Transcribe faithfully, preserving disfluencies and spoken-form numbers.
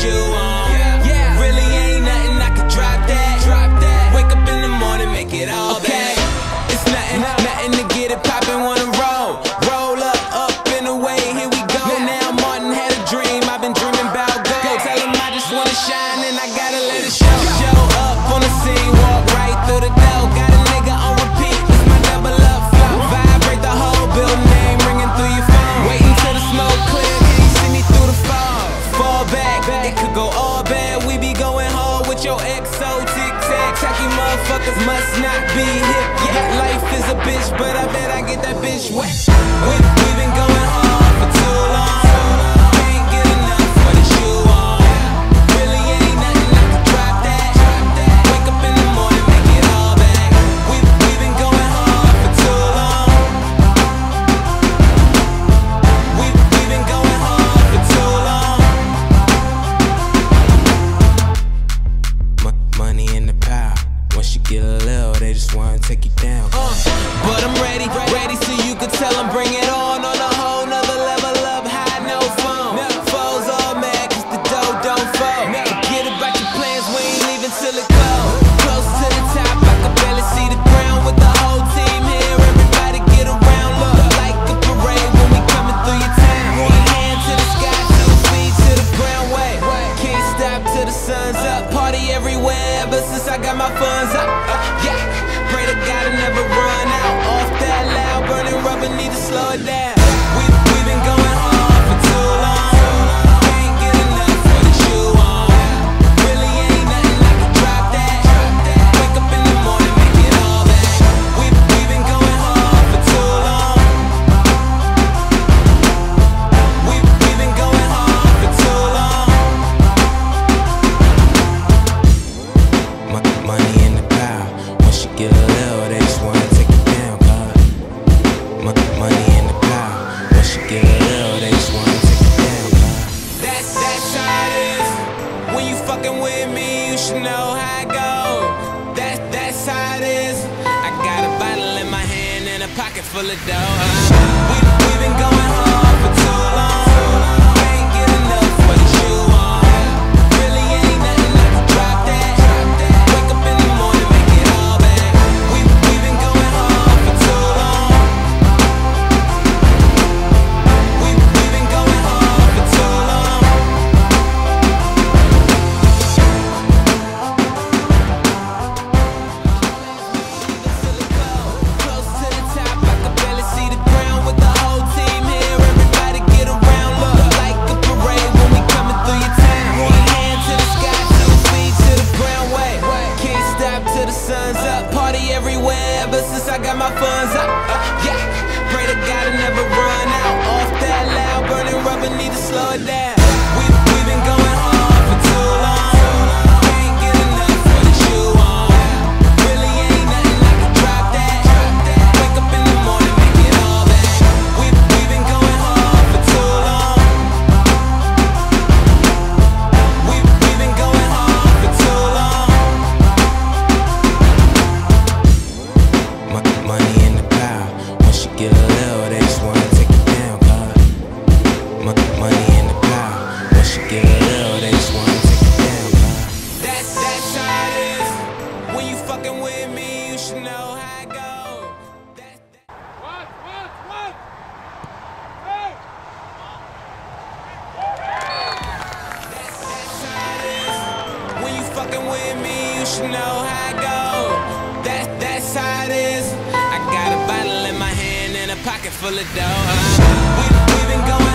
shoe on. Yeah, really ain't nothing I could drop that. Drop that. Wake up in the morning, make it all okay. Back. It's nothing, nothing to get it poppin', wanna roll. Roll up, up and away, here we go. Now Martin had a dream, I've been dreaming about gold. Go tell him I just wanna shine and I gotta let it show. Show up on the scene, walk right through the door. Got a nigga on repeat, it's my double up flop. Vibrate the whole building, name ringing through your phone. Wait until the smoke clear, then you see me through the fog. Fall back, it could go all bad. We be going hard with your X O tic-tac. Tacky motherfuckers must not be hip. Yeah, life is a bitch, but I bet I get that bitch wet. We, we been going hard for too long. Can't get enough for the shoe on. Really ain't nothing I could drop that. Wake up in the morning, make it all back. We, we been going hard for too long. We, we been going hard for too long. M- money in the power. Once you get a little, they just wanna take you down. Uh, but I'm ready, ready so you can tell them bring it on. On a whole nother level up, high, no phone. Foes all mad cause the dough don't fall. Forget about your plans, we ain't leaving till it goes. Close to the top, I can barely see the ground. With the whole team here, everybody get around. Look like a parade when we coming through your town. One hand to the sky, two feet to the ground. Wait, can't stop till the sun's up. Party everywhere ever since I got my funds up. Uh, yeah, pray to God I never run out. Off that loud burning rubber, need to slow it down. We, we been going hard for too long. Can't get enough for the shoe on. Really ain't nothing I could drop that. Wake up in the morning, make it all back. We, we been going hard for too long. We, we been going hard for too long. Mon- Money in the power. Once you get a little, they just wanna take it down, God. Mon- Money in the power. Once you get a little, they just wanna take it down, God. That's, that's how it is. When you fucking with me, you should know how it go. That's, that's how it is. I got a bottle in my hand and a pocket full of dough. Uh, we, we been going hard for too long. Can't get enough for the shoe on. Really ain't nothing I can drop that. Wake up in the morning, make it all back. We, we been going hard for too long. We, we been going hard for too long. Close to the top, I can barely see the ground. With the whole team here, everybody get around. Look like a parade when we coming through your town. One hand to the sky, two feet to the ground. Wait, can't stop till the sun's up. Party everywhere ever since I got my funds up. Uh, yeah, pray to God I never run out. Off that loud burning rubber, need to slow it down. We, we been going hard for too long. Can't get enough for the shoe on. Really ain't nothing I could drop that. Wake up in the morning, make it all back. We, we been going hard for too long. We, we been going hard for too long. Mon- Money in the power. Once you get a little, they just wanna take it down, God. Mon- Money in the power. Once you get a little, they just wanna take it down, God. That's, that's how it is. When you fucking with me, you should know how it go. That's, that's What? What? What? Hey! That's, that's how it is. When you fucking with me, you should know how it go. That's, that's how it is. I got a bottle in my hand and a pocket full of dough. Uh, we, we been going